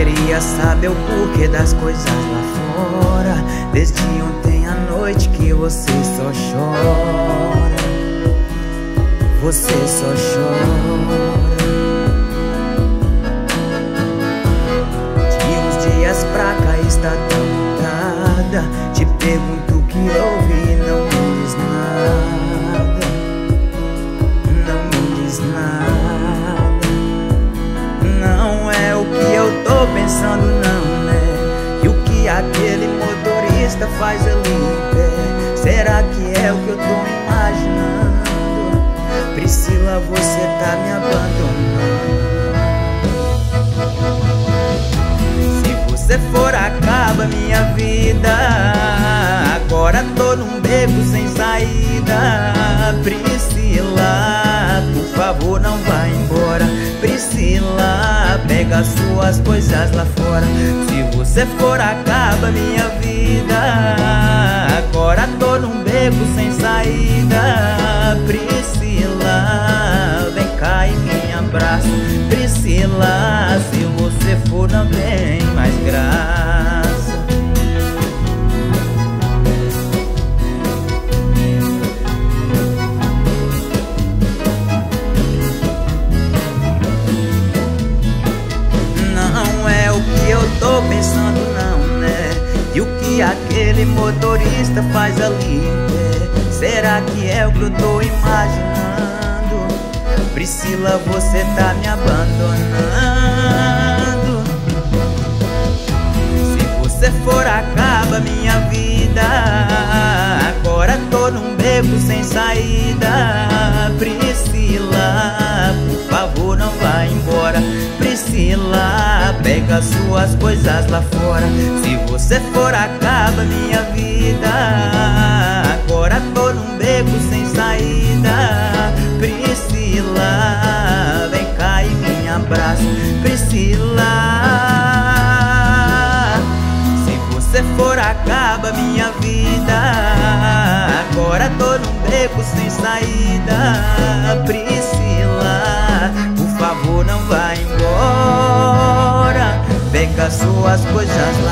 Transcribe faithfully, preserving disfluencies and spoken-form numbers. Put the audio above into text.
Queria saber o porquê das coisas lá fora. Desde ontem à noite que você só chora. Você só chora. De uns dias pra cá está tão mutada. Te pergunto o que houve e não me diz nada. Não me diz nada. Não é o que eu tô pensando, não, né? E o que aquele motorista faz ali em pé? Será que é o que eu tô imaginando? Priscila, você tá me abandonando. Se você for, acaba minha vida. Agora tô num beco sem saída. Priscila, por favor, não vá embora. Priscila, pega suas coisas lá fora. Se você for, acaba minha vida. Agora tô num beco sem saída. Priscila, vem cá e me abraça. Priscila, se você for, não tem mais graça. Não é o que eu tô pensando, não, né? E o que aquele motorista faz ali? Será que é o que eu tô imaginando? Priscila, você tá me abandonando. Se você for, acaba minha vida. Agora tô num beco sem saída. Priscila, por favor, não vá embora. Priscila, pega suas coisas lá fora. Se você for, acaba minha vida. Agora tô num beco sem saída. Priscila, vem cá e me abraça. Priscila, se você for, acaba minha vida. Agora tô num beco sem saída. Priscila, por favor, não vá embora. Pega suas coisas lá.